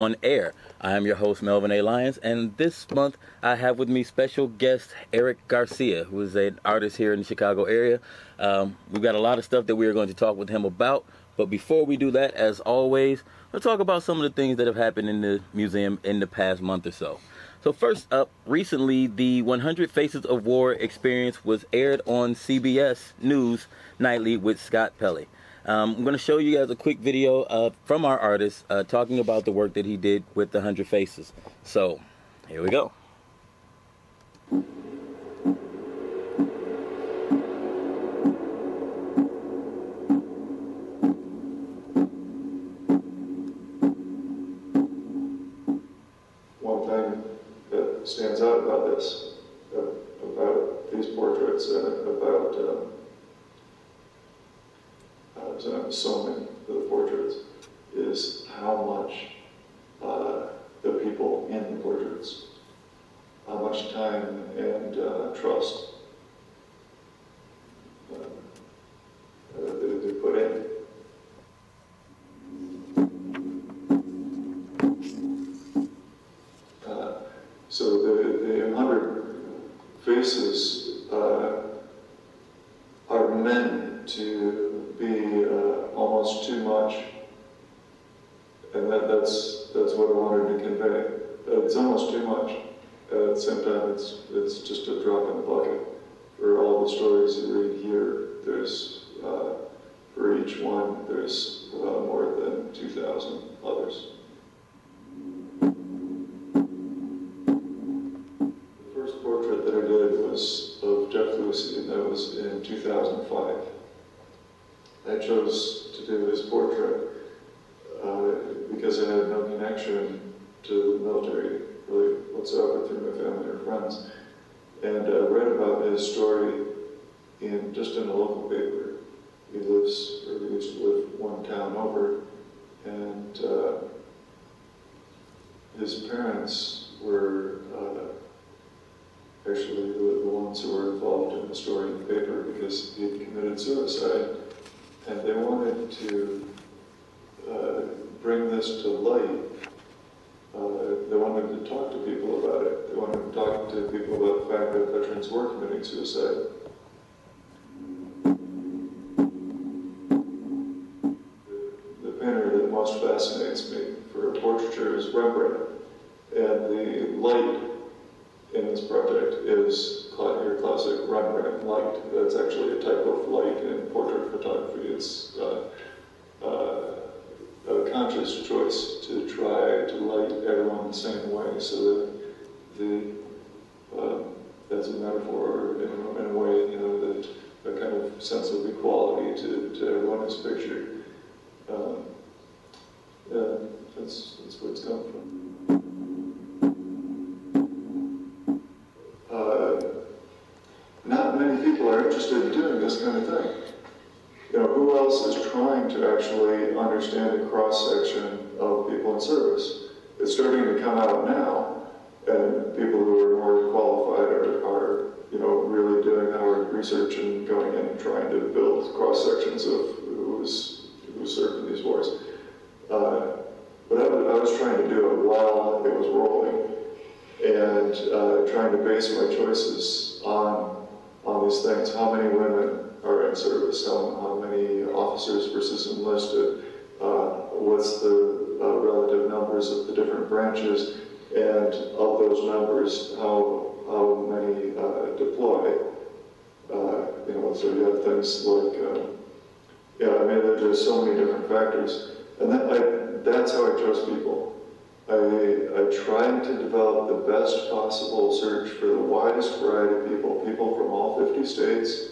On air. I am your host, Melvin A. Lyons, and this month I have with me special guest Eric Garcia, who is an artist here in the Chicago area. We've got a lot of stuff that we are going to talk with him about, but before we do that, as always, we'll talk about some of the things that have happened in the museum in the past month or so. So first up, recently, the 100 Faces of War experience was aired on CBS News Nightly with Scott Pelley. I'm going to show you guys a quick video from our artist talking about the work that he did with the 100 Faces. So, here we go. One thing that stands out about this, about these portraits and about so many of the portraits, is how much the people in the portraits, how much time and trust they put in. So the 100 faces are meant to be almost too much, and that's what I wanted to convey. It's almost too much. At the same time, it's just a drop in the bucket. For all the stories you read here, there's for each one there's more than 2,000 others. The first portrait that I did was of Jeff Lucy, and that was in 2005. I chose to do this portrait because I had no connection to the military, really whatsoever, through my family or friends. And I read about his story just in a local paper. He lives, or he used to live, one town over, and his parents were actually the ones who were involved in the story in the paper, because he had committed suicide. And they wanted to bring this to light. They wanted to talk to people about it. They wanted to talk to people about the fact that veterans were committing suicide. The painter that most fascinates me for portraiture is Rembrandt. And the light in this project is your classic Rembrandt light. That's actually a type of light in portrait photography. It's a conscious choice to try to light everyone the same way, so that that's a metaphor in a way, you know, that a kind of sense of equality to everyone is pictured. Yeah, that's where it's come from. Not many people are interested in doing this kind of thing. You know, who else is trying to actually understand a cross-section of people in service? It's starting to come out now, and people who are more qualified are you know, really doing our research and going in and trying to build cross-sections of who served in these wars. But I was trying to do it while it was rolling, and trying to base my choices on these things. How many women are in service? How many officers versus enlisted? What's the relative numbers of the different branches? And of those numbers, how many deploy? You know, so you have things like, yeah, I mean, there's so many different factors. And that's how I chose people. I tried to develop the best possible search for the widest variety of people from all 50 states,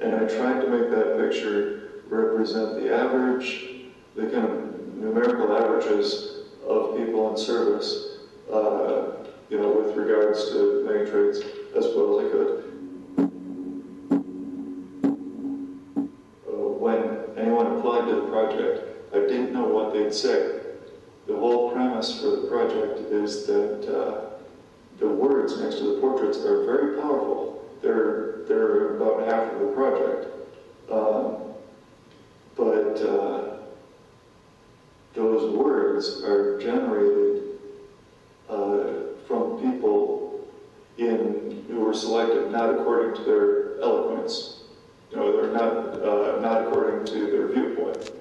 and I tried to make that picture represent the average, the kind of numerical averages of people in service, you know, with regards to many traits, as well as I could. When anyone applied to the project, I didn't know what they'd say. The whole premise for the project is that the words next to the portraits are very powerful. They're about half of the project, but those words are generated from people who were selected not according to their eloquence. You know, they're not according to their viewpoint.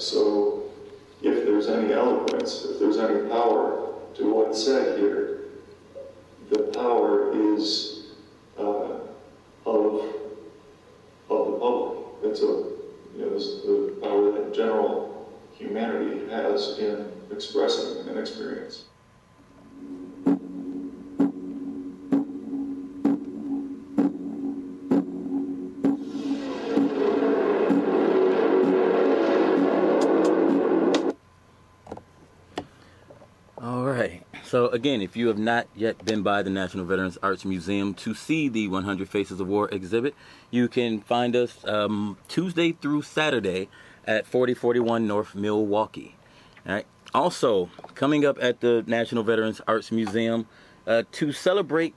So if there's any eloquence, if there's any power to what's said here, the power is of the public. It's it's the power that general humanity has in expressing an experience. So again, if you have not yet been by the National Veterans Arts Museum to see the 100 Faces of War exhibit, you can find us Tuesday through Saturday at 4041 North Milwaukee. All right. Also, coming up at the National Veterans Arts Museum to celebrate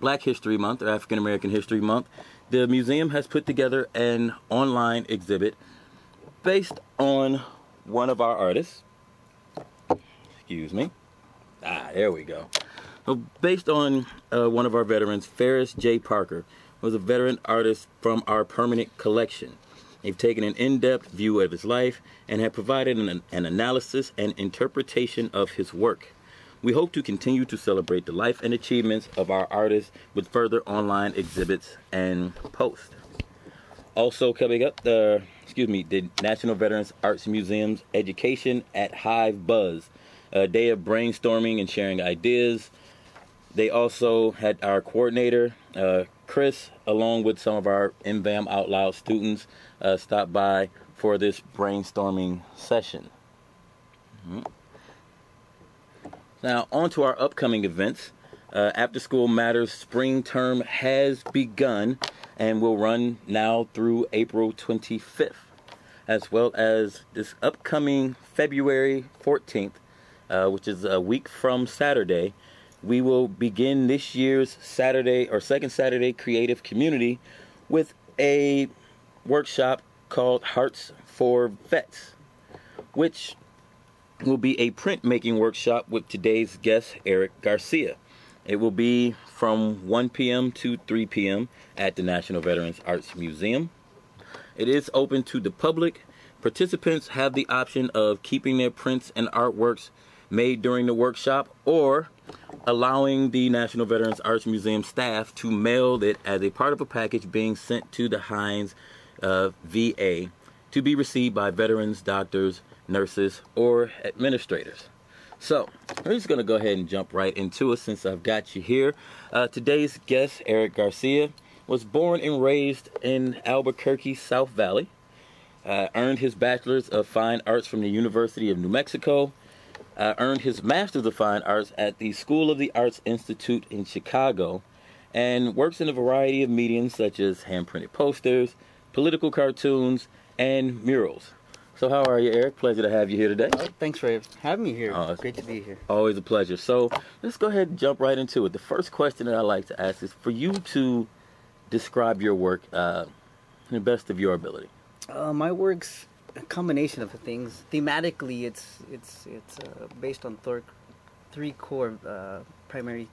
Black History Month or African American History Month, the museum has put together an online exhibit based on one of our artists. Excuse me. Ah, there we go. So based on one of our veterans, Ferris J. Parker, was a veteran artist from our permanent collection. They've taken an in-depth view of his life and have provided an analysis and interpretation of his work. We hope to continue to celebrate the life and achievements of our artists with further online exhibits and posts. Also coming up, the National Veterans Arts Museum's Education at Hive Buzz, a day of brainstorming and sharing ideas. They also had our coordinator, Chris, along with some of our MVAM Out Loud students, stop by for this brainstorming session. Now, on to our upcoming events. After School Matters spring term has begun and will run now through April 25th, as well as this upcoming February 14th, which is a week from Saturday, we will begin this year's second Saturday creative community with a workshop called Hearts for Vets, which will be a printmaking workshop with today's guest, Eric Garcia. It will be from 1 p.m. to 3 p.m. at the National Veterans Arts Museum. It is open to the public. Participants have the option of keeping their prints and artworks made during the workshop, or allowing the National Veterans Arts Museum staff to mail it as a part of a package being sent to the Hines VA to be received by veterans, doctors, nurses, or administrators. So we're just going to go ahead and jump right into it since I've got you here. Today's guest, Eric Garcia, was born and raised in Albuquerque, South Valley, earned his Bachelor's of Fine Arts from the University of New Mexico, earned his Master's of Fine Arts at the School of the Arts Institute in Chicago, and works in a variety of mediums such as hand-printed posters, political cartoons, and murals. So how are you, Eric? Pleasure to have you here today. Thanks for having me here. It's great to be here. Always a pleasure. So let's go ahead and jump right into it. The first question that I like to ask is for you to describe your work to the best of your ability. My work's a combination of things. Thematically, it's based on three core primary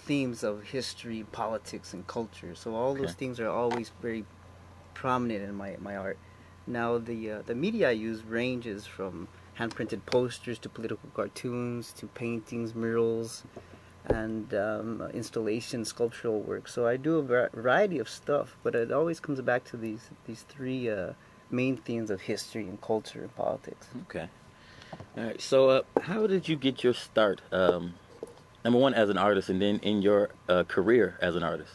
themes of history, politics, and culture. So all those things are always very prominent in my art. Now the media I use ranges from hand-printed posters to political cartoons to paintings, murals, and installation, sculptural work. So I do a variety of stuff, but it always comes back to these three main themes of history and culture and politics. Okay. All right. So how did you get your start, number one, as an artist, and then in your career as an artist?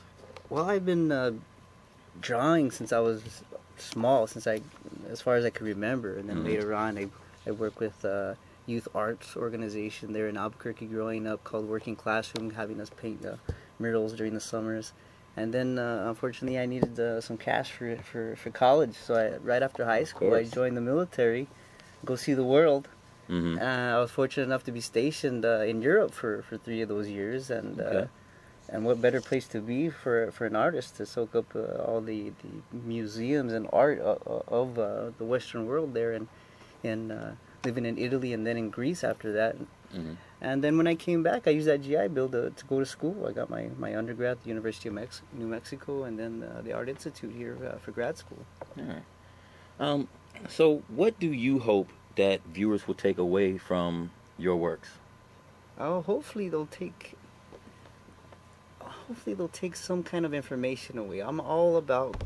Well, I've been drawing since I was small, as far as I can remember, and then later on I worked with youth arts organization there in Albuquerque growing up called Working Classroom, having us paint murals during the summers. And then unfortunately I needed some cash for college, so right after high school I joined the military, go see the world. I was fortunate enough to be stationed in Europe for 3 of those years, and what better place to be for an artist to soak up all the museums and art of the Western world there. And in living in Italy and then in Greece after that. Mm-hmm. And then when I came back, I used that GI Bill to go to school. I got my undergrad at the University of New Mexico and then the Art Institute here for grad school. All right. So what do you hope that viewers will take away from your works? Oh, hopefully they'll take some kind of information away. I'm all about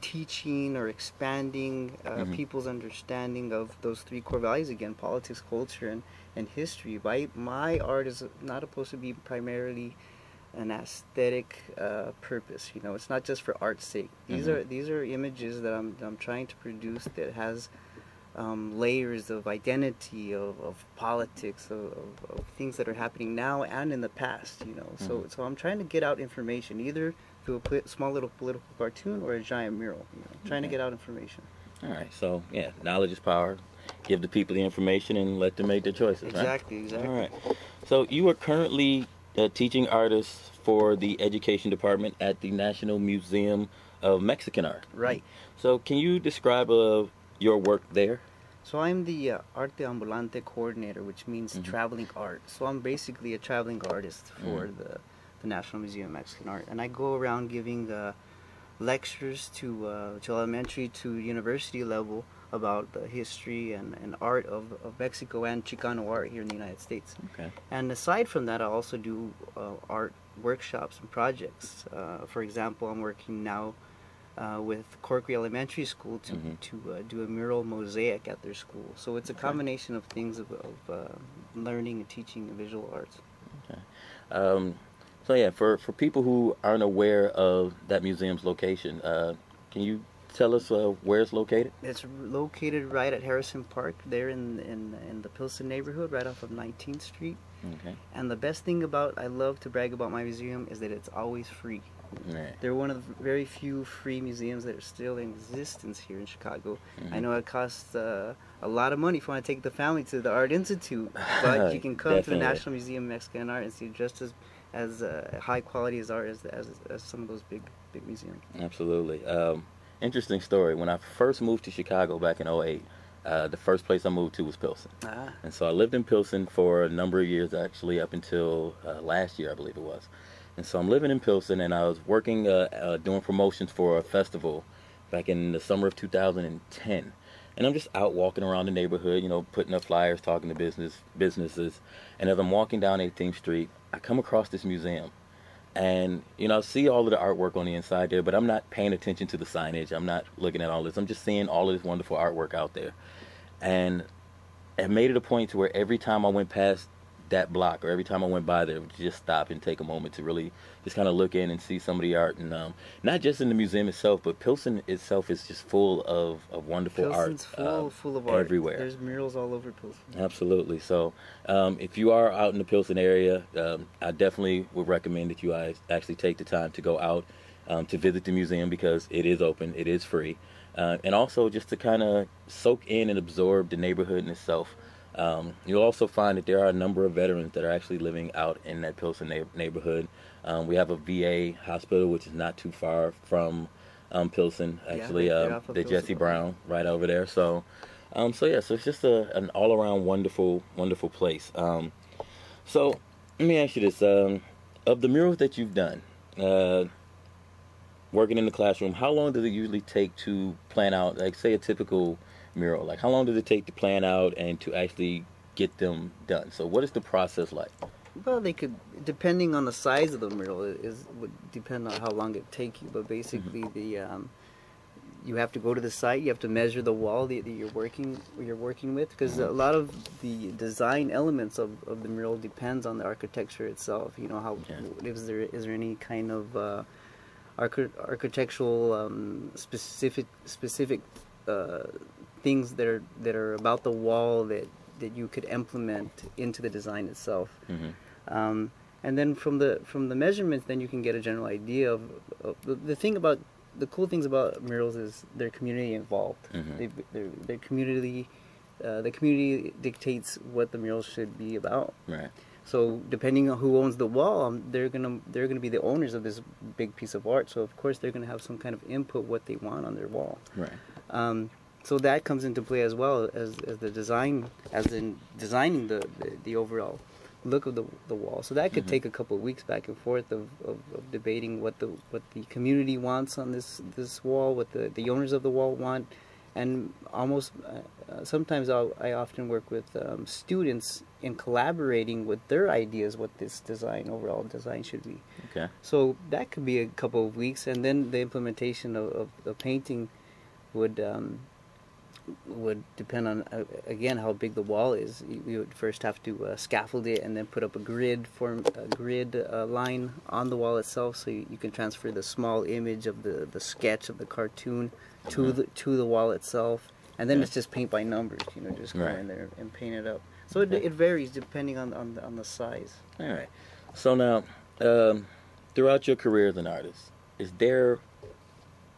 teaching or expanding people's understanding of those three core values again: politics, culture, and history. My art is not supposed to be primarily an aesthetic purpose. You know, it's not just for art's sake. These are images that I'm trying to produce that has layers of identity, of politics, of things that are happening now and in the past, you know. So I'm trying to get out information, either through a small little political cartoon or a giant mural, you know, trying to get out information. All right, so, yeah, knowledge is power. Give the people the information and let them make their choices, Exactly. All right. So you are currently teaching artists for the education department at the National Museum of Mexican Art. Right. So can you describe your work there? So I'm the Arte Ambulante coordinator, which means traveling art. So I'm basically a traveling artist for the National Museum of Mexican Art. And I go around giving lectures to elementary to university level about the history and art of Mexico and Chicano art here in the United States. Okay. And aside from that, I also do art workshops and projects. For example, I'm working now with Corkery Elementary School to do a mural mosaic at their school. So it's a combination of things of learning and teaching visual arts. Okay. So yeah, for people who aren't aware of that museum's location, can you tell us where it's located? It's located right at Harrison Park, there in the Pilsen neighborhood, right off of 19th Street. Okay. And the best thing I love to brag about my museum is that it's always free. Right. They're one of the very few free museums that are still in existence here in Chicago. I know it costs a lot of money if you want to take the family to the Art Institute, but you can come to the National Museum of Mexican Art and see just as high quality as art as some of those big museums. Absolutely. Interesting story. When I first moved to Chicago back in 2008, the first place I moved to was Pilsen. And so I lived in Pilsen for a number of years, actually, up until last year, I believe it was. And so I'm living in Pilsen, and I was working, doing promotions for a festival back in the summer of 2010. And I'm just out walking around the neighborhood, you know, putting up flyers, talking to businesses. And as I'm walking down 18th Street, I come across this museum. And, you know, I see all of the artwork on the inside there, but I'm not paying attention to the signage. I'm not looking at all this. I'm just seeing all of this wonderful artwork out there. And I made it a point to where every time I went past that block, or every time I went by there, would just stop and take a moment to really just kind of look in and see some of the art. And not just in the museum itself, but Pilsen itself is just full of wonderful art. Pilsen's full of art. Everywhere. There's murals all over Pilsen. Absolutely. So if you are out in the Pilsen area, I definitely would recommend that you actually take the time to go out to visit the museum, because it is open, it is free, and also just to kind of soak in and absorb the neighborhood in itself. You'll also find that there are a number of veterans that are actually living out in that Pilsen neighborhood. We have a VA hospital, which is not too far from Pilsen, actually. The Jesse Brown, right over there. So, so it's just an all-around wonderful, wonderful place. So let me ask you this. Of the murals that you've done, working in the classroom, how long does it usually take to plan out, like, say, a typical mural? Like, how long does it take to plan out and to actually get them done? So what is the process like? Well, they could, depending on the size of the mural, would depend on how long it take you. But basically, you have to go to the site. You have to measure the wall that you're working with, because a lot of the design elements of the mural depends on the architecture itself. You know, is there any kind of architectural specific things that are about the wall that you could implement into the design itself. And then from the measurements, then you can get a general idea of the cool things about murals is they're community involved. The community dictates what the mural should be about. Right. So depending on who owns the wall, they're gonna be the owners of this big piece of art. So of course they're gonna have some kind of input what they want on their wall. Right. So that comes into play as well as the design, as in designing the overall look of the wall. So that could take a couple of weeks back and forth of debating what the community wants on this wall, what the owners of the wall want, and almost sometimes I often work with students in collaborating with their ideas what this design, overall design, should be. Okay. So that could be a couple of weeks, and then the implementation of the painting would depend on, again, how big the wall is. You would first have to scaffold it and then put up a grid line on the wall itself, so you can transfer the small image of the sketch of the cartoon to the wall itself. And then it's just paint by numbers, you know, just go in there and paint it up. So it varies depending on the size. All right. So now, throughout your career as an artist, is there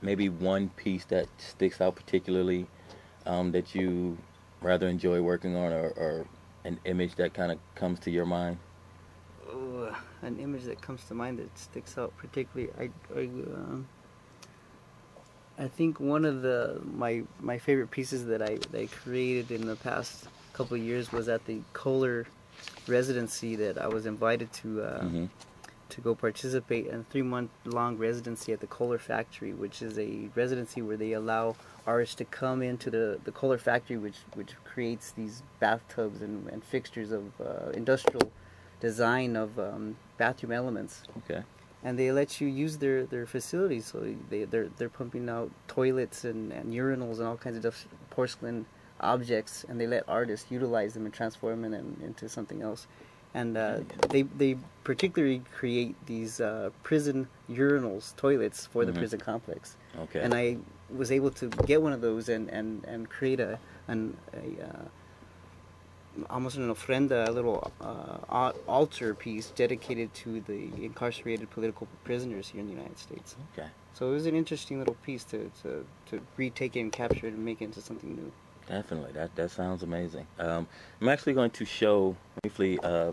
maybe one piece that sticks out particularly that you rather enjoy working on, or an image that kind of comes to your mind? Oh, an image that comes to mind that sticks out particularly. I think one of my favorite pieces that I created in the past couple of years was at the Kohler residency that I was invited to go participate in, a 3-month-long residency at the Kohler Factory, which is a residency where they allow artists to come into the Kohler Factory, which creates these bathtubs and fixtures of industrial design of bathroom elements. Okay. And they let you use their facilities, so they're pumping out toilets and urinals and all kinds of porcelain objects, and they let artists utilize them and transform them into something else. And they particularly create these prison urinals, toilets for the prison complex. Okay. And I was able to get one of those and create almost an ofrenda, a little altar piece dedicated to the incarcerated political prisoners here in the United States. Okay. So it was an interesting little piece to retake it and capture it and make it into something new. Definitely. That sounds amazing. I'm actually going to show briefly a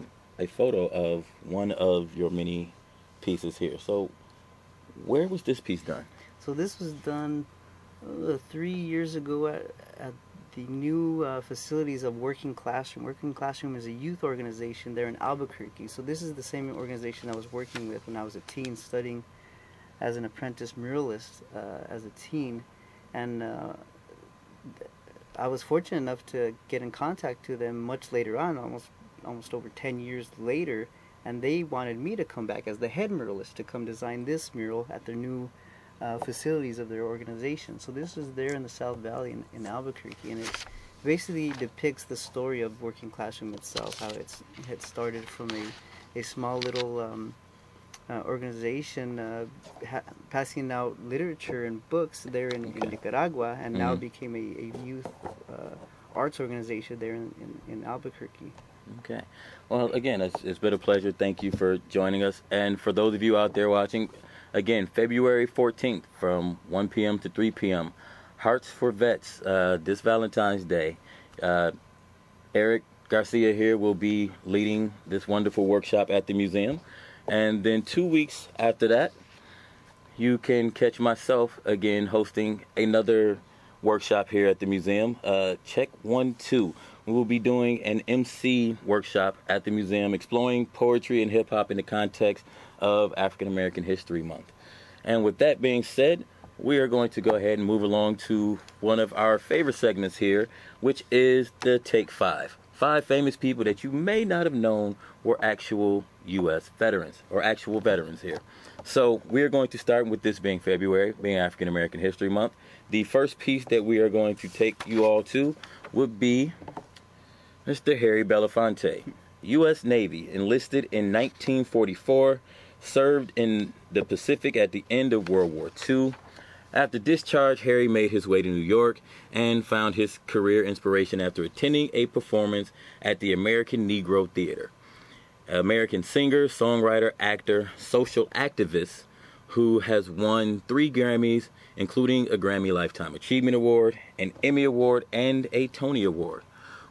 photo of one of your many pieces here. So where was this piece done? So this was done 3 years ago at the new facilities of Working Classroom. Working Classroom is a youth organization there in Albuquerque. So this is the same organization I was working with when I was a teen, studying as an apprentice muralist as a teen. And I was fortunate enough to get in contact to them much later on, almost over 10 years later, and they wanted me to come back as the head muralist to come design this mural at their new facilities of their organization. So this is there in the South Valley in Albuquerque, and it basically depicts the story of Working Classroom itself, how it started from a small little organization passing out literature and books there in Nicaragua, and now became a youth arts organization there in Albuquerque. Okay. Well, again, it's been a pleasure. Thank you for joining us. And for those of you out there watching, again, February 14th from 1 p.m. to 3 p.m., Hearts for Vets, this Valentine's Day. Eric Garcia here will be leading this wonderful workshop at the museum. And then 2 weeks after that, you can catch myself again hosting another workshop here at the museum. Check 1, 2. We will be doing an MC workshop at the museum, exploring poetry and hip-hop in the context of African American History Month. And with that being said, we are going to go ahead and move along to one of our favorite segments here, which is the Take 5. 5 famous people that you may not have known were actual U.S. veterans, or actual veterans here. So we're going to start with this being February, being African American History Month. The first piece that we are going to take you all to would be Mr. Harry Belafonte, U.S. Navy, enlisted in 1944, served in the Pacific at the end of World War II. After discharge, Harry made his way to New York and found his career inspiration after attending a performance at the American Negro Theater. American singer, songwriter, actor, social activist who has won 3 Grammys, including a Grammy Lifetime Achievement Award, an Emmy Award, and a Tony Award.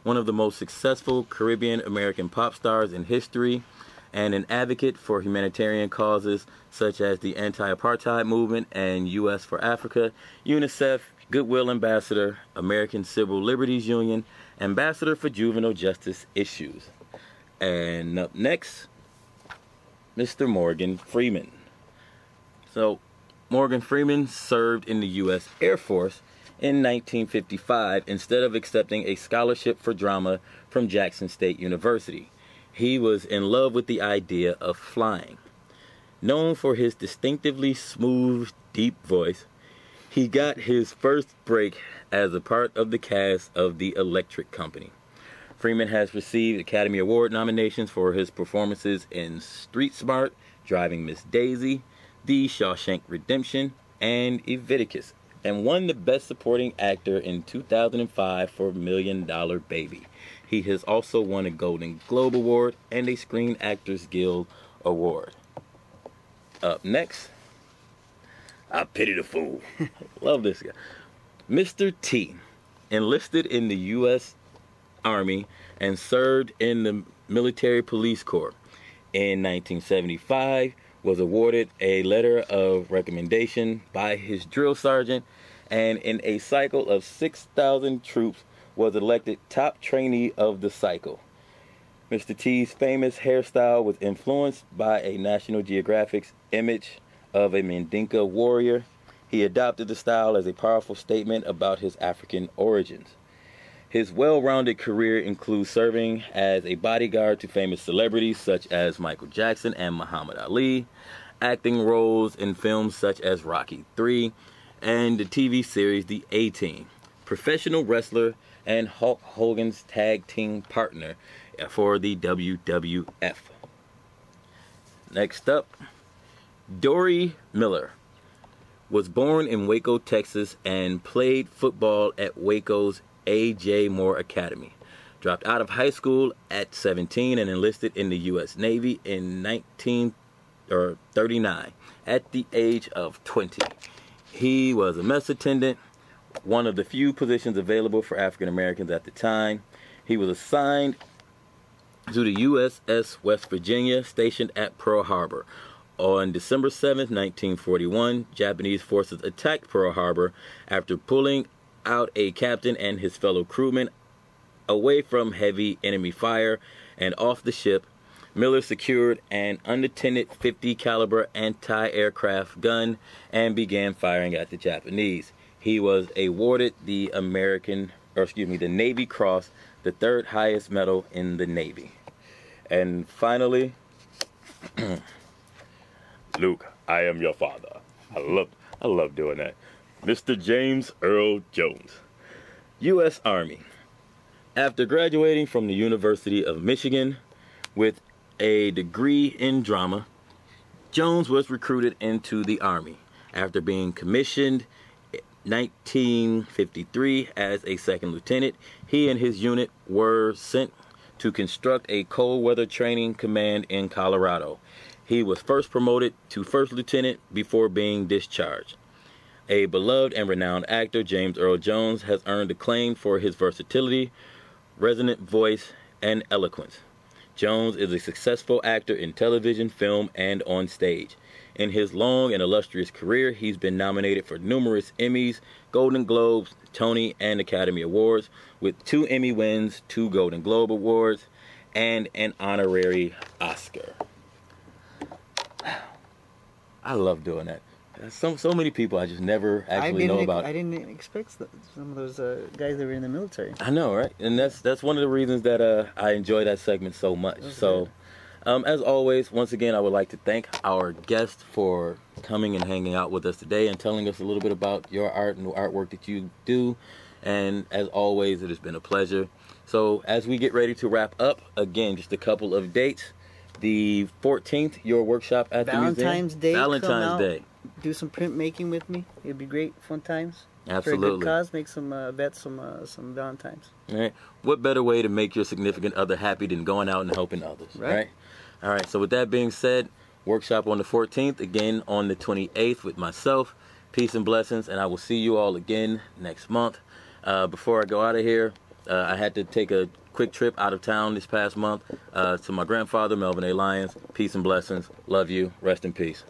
One of the most successful Caribbean American pop stars in history, and an advocate for humanitarian causes such as the anti-apartheid movement and U.S. for Africa, UNICEF, Goodwill Ambassador, American Civil Liberties Union, Ambassador for Juvenile Justice Issues. And up next, Mr. Morgan Freeman. So, Morgan Freeman served in the U.S. Air Force in 1955 instead of accepting a scholarship for drama from Jackson State University. He was in love with the idea of flying. Known for his distinctively smooth, deep voice, he got his first break as a part of the cast of The Electric Company. Freeman has received Academy Award nominations for his performances in Street Smart, Driving Miss Daisy, The Shawshank Redemption, and Evictus, and won the Best Supporting Actor in 2005 for Million Dollar Baby. He has also won a Golden Globe Award and a Screen Actors Guild Award. Up next, I pity the fool. Love this guy. Mr. T enlisted in the U.S. Army and served in the Military Police Corps. In 1975, was awarded a letter of recommendation by his drill sergeant, and in a cycle of 6,000 troops was elected top trainee of the cycle. Mr. T's famous hairstyle was influenced by a National Geographic's image of a Mandinka warrior. He adopted the style as a powerful statement about his African origins. His well-rounded career includes serving as a bodyguard to famous celebrities such as Michael Jackson and Muhammad Ali, acting roles in films such as Rocky III, and the TV series The A-Team, professional wrestler and Hulk Hogan's tag team partner for the WWF. Next up, Dory Miller was born in Waco, Texas, and played football at Waco's A.J. Moore Academy. Dropped out of high school at 17 and enlisted in the U.S. Navy in 1939 at the age of 20. He was a mess attendant, one of the few positions available for African Americans at the time. He was assigned to the USS West Virginia, stationed at Pearl Harbor. On December 7, 1941, Japanese forces attacked Pearl Harbor after pulling out a captain and his fellow crewmen away from heavy enemy fire and off the ship. Miller secured an unattended 50 caliber anti-aircraft gun and began firing at the Japanese. He was awarded the Navy Cross, the third highest medal in the Navy. And finally, Luke, I am your father. I love doing that. Mr. James Earl Jones, U.S. Army. After graduating from the University of Michigan with a degree in drama, Jones was recruited into the Army after being commissioned in 1953 as a second lieutenant. He and his unit were sent to construct a cold weather training command in Colorado. He was first promoted to first lieutenant before being discharged. A beloved and renowned actor, James Earl Jones has earned acclaim for his versatility, resonant voice, and eloquence. Jones is a successful actor in television, film, and on stage. In his long and illustrious career, he's been nominated for numerous Emmys, Golden Globes, Tony, and Academy Awards, with 2 Emmy wins, 2 Golden Globe Awards, and an honorary Oscar. I love doing that. So many people I just never actually know about. I didn't expect some of those guys that were in the military. I know, right? And that's one of the reasons that I enjoy that segment so much. Okay. So, as always, once again, I would like to thank our guest for coming and hanging out with us today and telling us a little bit about your art and the artwork that you do. And as always, it has been a pleasure. So, as we get ready to wrap up, again, just a couple of dates. The 14th, your workshop at the museum. Valentine's Day. Do some printmaking with me. It'd be great, fun times. Absolutely. For a good cause, make some vets some Valentines. All right. What better way to make your significant other happy than going out and helping others, right? All right. So with that being said, workshop on the 14th, again on the 28th with myself. Peace and blessings, and I will see you all again next month. Before I go out of here, I had to take a quick trip out of town this past month to my grandfather, Melvin A. Lyons. Peace and blessings. Love you. Rest in peace.